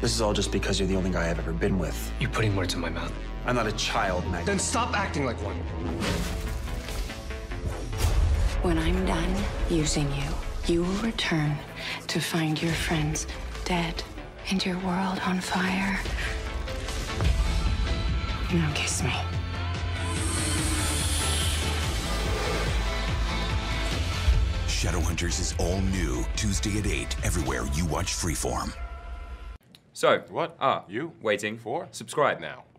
This is all just because you're the only guy I've ever been with. You're putting words in my mouth. I'm not a child, Maggie. Then stop acting like one. When I'm done using you, you will return to find your friends dead and your world on fire. Now kiss me. Shadowhunters is all new, Tuesday at 8, everywhere you watch Freeform. So, what are you waiting for? Subscribe now.